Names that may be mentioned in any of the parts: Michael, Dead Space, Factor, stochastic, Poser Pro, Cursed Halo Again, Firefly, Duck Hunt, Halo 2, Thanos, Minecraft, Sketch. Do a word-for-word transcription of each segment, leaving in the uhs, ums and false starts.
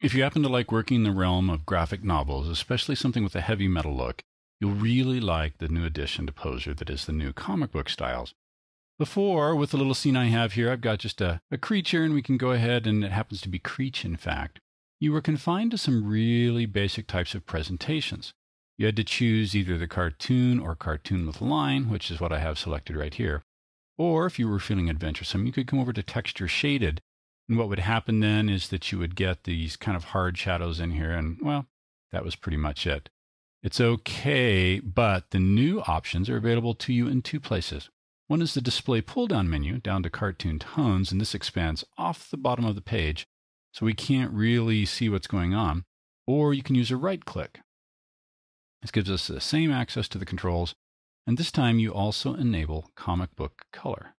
If you happen to like working in the realm of graphic novels, especially something with a heavy metal look, you'll really like the new addition to Poser that is the new comic book styles. Before, with the little scene I have here, I've got just a, a creature, and we can go ahead, and it happens to be Creech, in fact. You were confined to some really basic types of presentations. You had to choose either the cartoon or cartoon with line, which is what I have selected right here. Or, if you were feeling adventuresome, you could come over to Texture Shaded. And what would happen then is that you would get these kind of hard shadows in here, and, well, that was pretty much it. It's okay, but the new options are available to you in two places. One is the display pull-down menu, down to cartoon tones, and this expands off the bottom of the page, so we can't really see what's going on. Or you can use a right-click. This gives us the same access to the controls, and this time you also enable comic book color.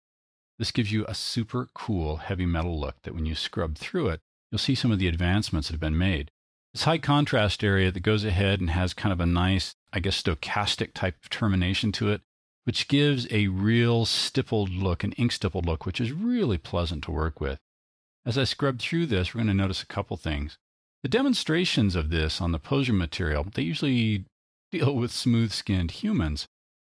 This gives you a super cool heavy metal look that when you scrub through it, you'll see some of the advancements that have been made. This high contrast area that goes ahead and has kind of a nice, I guess, stochastic type of termination to it, which gives a real stippled look, an ink stippled look, which is really pleasant to work with. As I scrub through this, we're going to notice a couple things. The demonstrations of this on the Poser material, they usually deal with smooth-skinned humans.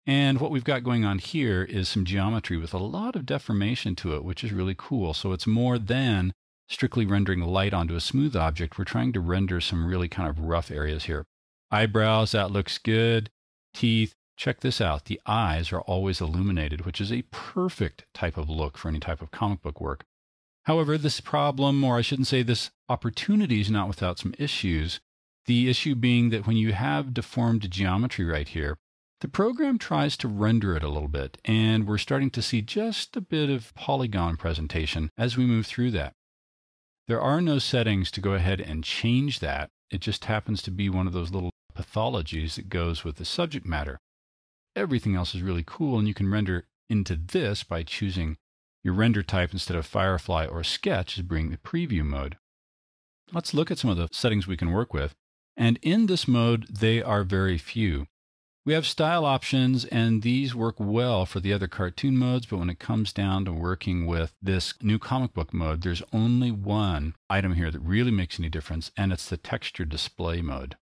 And what we've got going on here is some geometry with a lot of deformation to it, which is really cool. So it's more than strictly rendering light onto a smooth object. We're trying to render some really kind of rough areas here. Eyebrows, that looks good. Teeth, check this out. The eyes are always illuminated, which is a perfect type of look for any type of comic book work. However, this problem, or I shouldn't say this opportunity, is not without some issues. The issue being that when you have deformed geometry right here, the program tries to render it a little bit, and we're starting to see just a bit of polygon presentation as we move through that. There are no settings to go ahead and change that. It just happens to be one of those little pathologies that goes with the subject matter. Everything else is really cool, and you can render into this by choosing your render type instead of Firefly or Sketch is bringing the preview mode. Let's look at some of the settings we can work with, and in this mode, they are very few. We have style options, and these work well for the other cartoon modes, but when it comes down to working with this new comic book mode, there's only one item here that really makes any difference, and it's the texture display mode.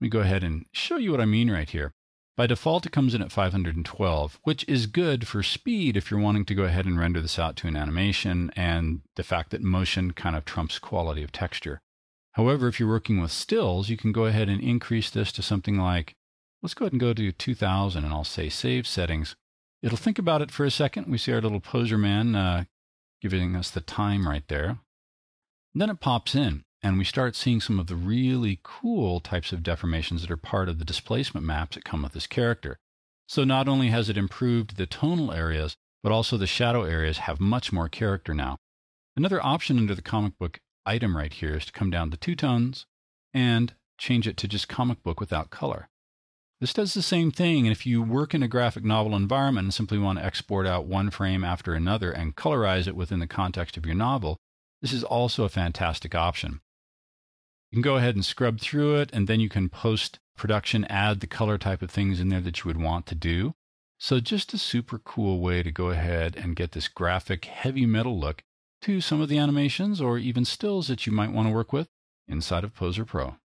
Let me go ahead and show you what I mean right here. By default, it comes in at five hundred twelve, which is good for speed if you're wanting to go ahead and render this out to an animation, and the fact that motion kind of trumps quality of texture. However, if you're working with stills, you can go ahead and increase this to something like, let's go ahead and go to two thousand, and I'll say Save Settings. It'll think about it for a second. We see our little Poser man uh, giving us the time right there. And then it pops in, and we start seeing some of the really cool types of deformations that are part of the displacement maps that come with this character. So not only has it improved the tonal areas, but also the shadow areas have much more character now. Another option under the comic book item right here is to come down to Two Tones and change it to just comic book without color. This does the same thing, and if you work in a graphic novel environment and simply want to export out one frame after another and colorize it within the context of your novel, this is also a fantastic option. You can go ahead and scrub through it, and then you can post-production add the color type of things in there that you would want to do. So just a super cool way to go ahead and get this graphic heavy metal look to some of the animations or even stills that you might want to work with inside of Poser Pro.